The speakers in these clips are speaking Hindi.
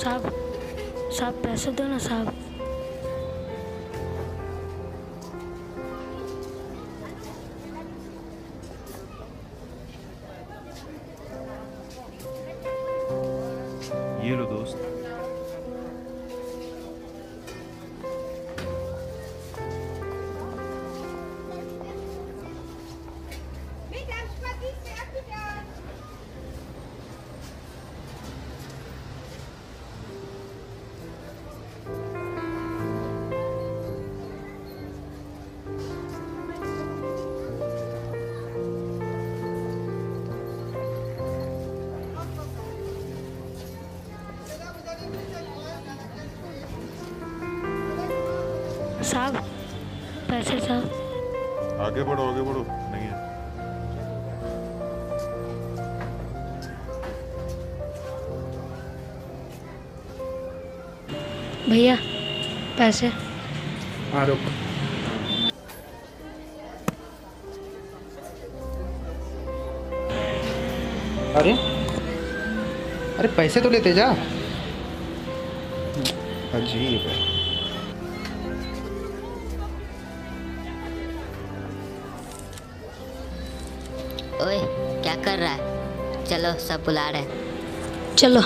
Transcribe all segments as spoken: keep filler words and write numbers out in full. साहब साहब पैसे दो ना साहब। ये लो दोस्त। साहब पैसे साहब। आगे बढ़ो आगे बढ़ो। नहीं है भैया पैसे। हाँ रुक। अरे अरे पैसे तो लेते जा। अजीब है। ओए क्या कर रहा है? चलो सब बुला रहे हैं। चलो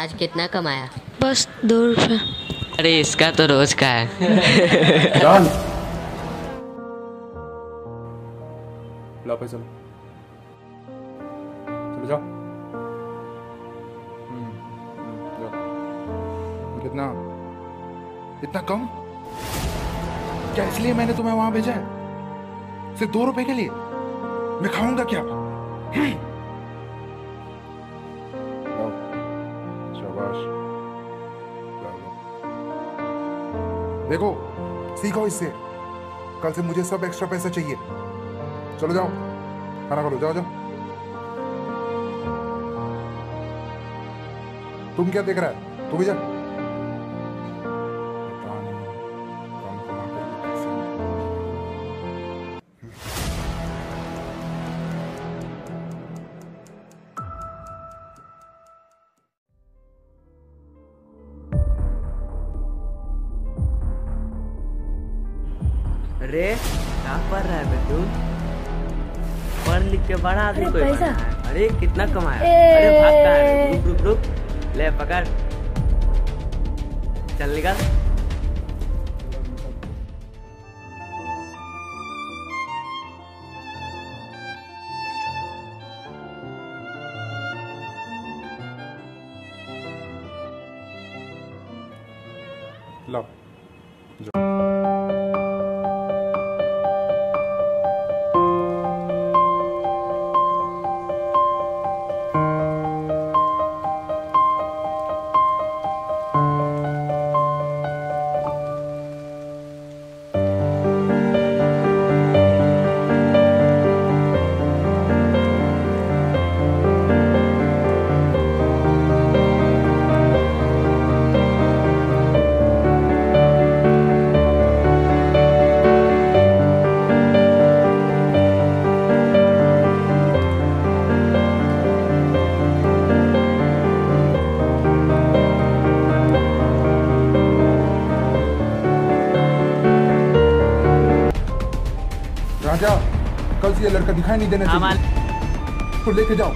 आज कितना कमाया? बस दो रुपये। अरे इसका तो रोज का है। लाओ पैसा जाओ। जाओ। कितना इतना कम? क्या इसलिए मैंने तुम्हें वहां भेजा है? सिर्फ दो रुपए के लिए? मैं खाऊंगा क्या? शाबाश। देखो सीखो इससे। कल से मुझे सब एक्स्ट्रा पैसा चाहिए। चलो जाओ खाना खा लो। जाओ जाओ। तुम क्या देख रहा है? तू भी जा। अरे क्या पढ़ रहा है बेटू? पढ़ लिख के बड़ा आदमी कोई बनना है। अरे कितना कमाया? अरे भागता है। रुक रुक रुक ले पकड़। चल निकल। लो राजा, कल से ये लड़का दिखाई नहीं देना चाहिए। तो लेके जाओ।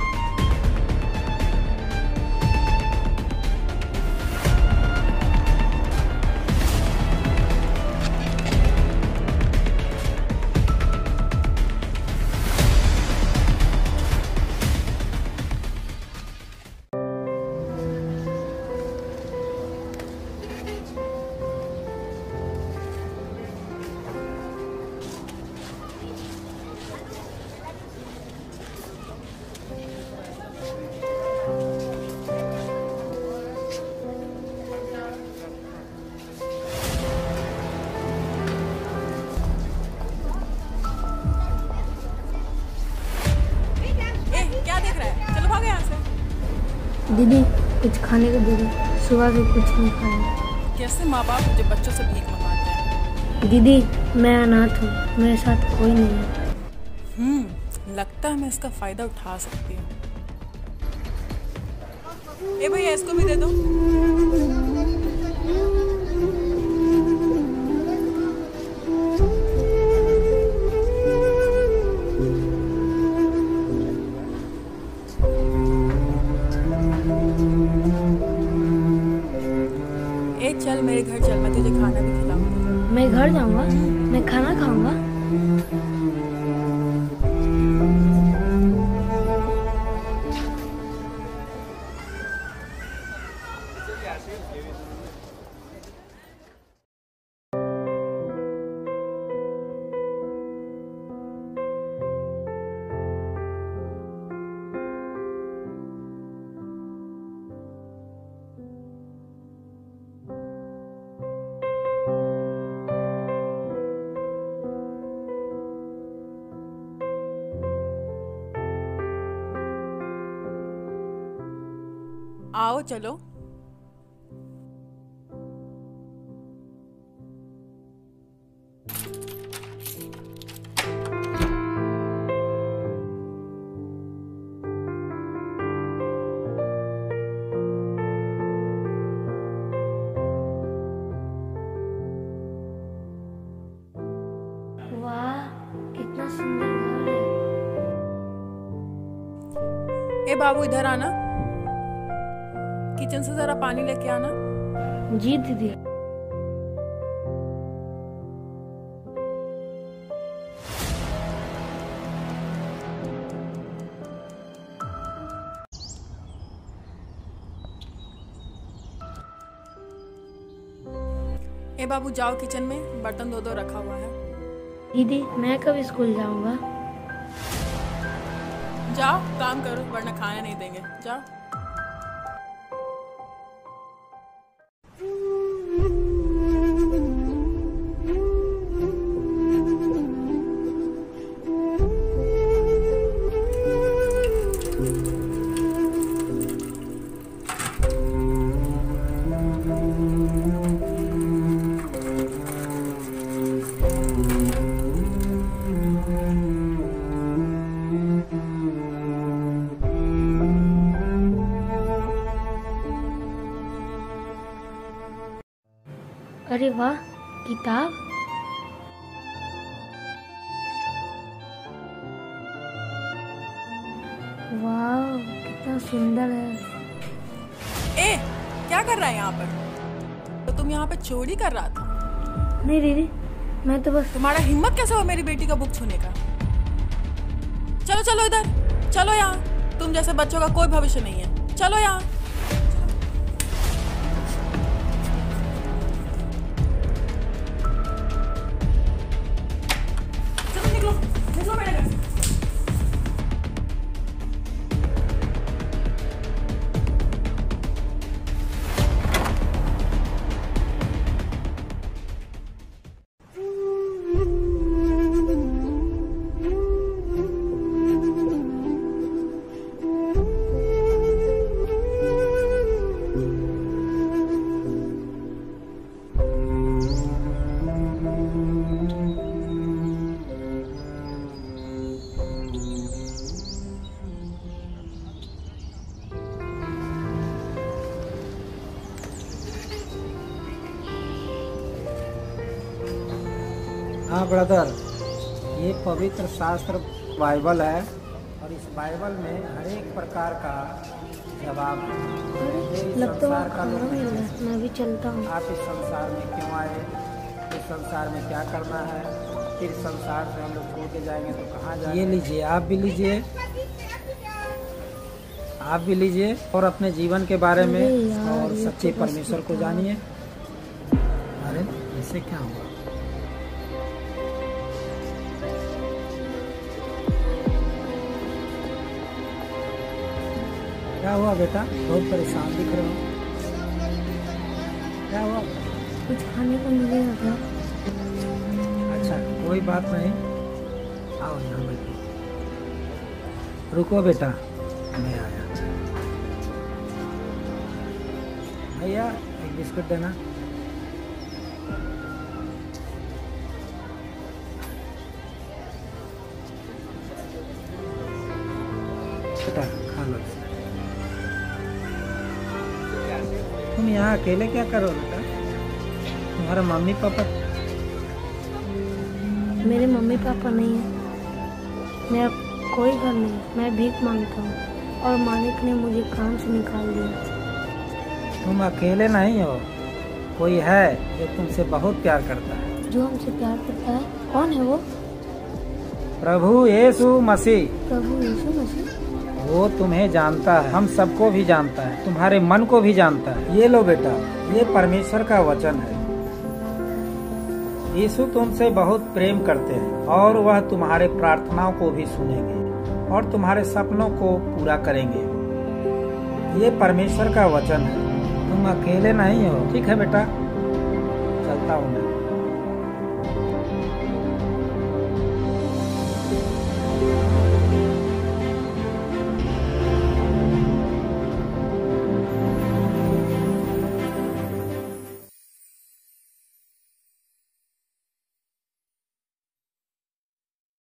कुछ खाने को दे दो, सुबह से कुछ नहीं खाया। कैसे माँ बाप मुझे बच्चों से भीख मंगाते हैं? दीदी मैं अनाथ हूँ, मेरे साथ कोई नहीं है। हम्म, लगता है मैं इसका फायदा उठा सकती हूँ। ए भैया इसको भी दे दो। चल मेरे घर चल, मैं तुझे खाना भी खिलाऊंगा। मैं घर जाऊंगा, मैं खाना खाऊंगा। आओ चलो। वाह कितना सुंदर घर है। ए बाबू इधर आना, किचन से जरा पानी लेके आना। जी दीदी। ए बाबू जाओ किचन में, बर्तन धो दो रखा हुआ है। दीदी मैं कब स्कूल जाऊंगा? जाओ काम करो वरना खाना नहीं देंगे, जाओ। अरे वाह किताब। वाह कितना सुंदर है। ए क्या कर रहा है यहाँ पर? तो तुम यहाँ पे चोरी कर रहा था? नहीं दीदी मैं तो बस। तुम्हारा हिम्मत कैसे हुआ मेरी बेटी का बुक छूने का? चलो चलो इधर, चलो यहाँ। तुम जैसे बच्चों का कोई भविष्य नहीं है, चलो यहाँ। हाँ ब्रदर, ये पवित्र शास्त्र बाइबल है और इस बाइबल में हर एक प्रकार का जवाब संसार का मैं भी चलता हूँ। आप इस संसार में क्यों आए, इस संसार में क्या करना है, फिर संसार से हम लोग छोड़ के जाएंगे तो कहाँ जाएंगे। ये लीजिए, आप भी लीजिए, आप भी लीजिए और अपने जीवन के बारे में और सच्चे परमेश्वर को जानिए। अरे ऐसे क्या हुआ? क्या हुआ बेटा, बहुत परेशान दिख रहे हो, क्या हुआ? कुछ खाने को मिलेगा क्या? अच्छा कोई बात नहीं, आओ यहाँ बैठो। रुको बेटा मैं आया। भैया एक बिस्कुट देना। बेटा खा लो। तुम यहाँ अकेले क्या करो बेटा? तुम्हारा मम्मी पापा? मेरे मम्मी पापा नहीं है, मेरा कोई घर नहीं, मैं भीख मांगता हूँ और मालिक ने मुझे काम से निकाल दिया। तुम अकेले नहीं हो, कोई है जो तुमसे बहुत प्यार करता है। जो हमसे प्यार करता है, कौन है वो? प्रभु यीशु मसीह। प्रभु यीशु मसीह, वो तुम्हें जानता है, हम सबको भी जानता है, तुम्हारे मन को भी जानता है। ये लो बेटा, ये परमेश्वर का वचन है। यीशु तुमसे बहुत प्रेम करते हैं और वह तुम्हारे प्रार्थनाओं को भी सुनेंगे और तुम्हारे सपनों को पूरा करेंगे। ये परमेश्वर का वचन है, तुम अकेले नहीं हो। ठीक है बेटा, चलता हूँ मैं।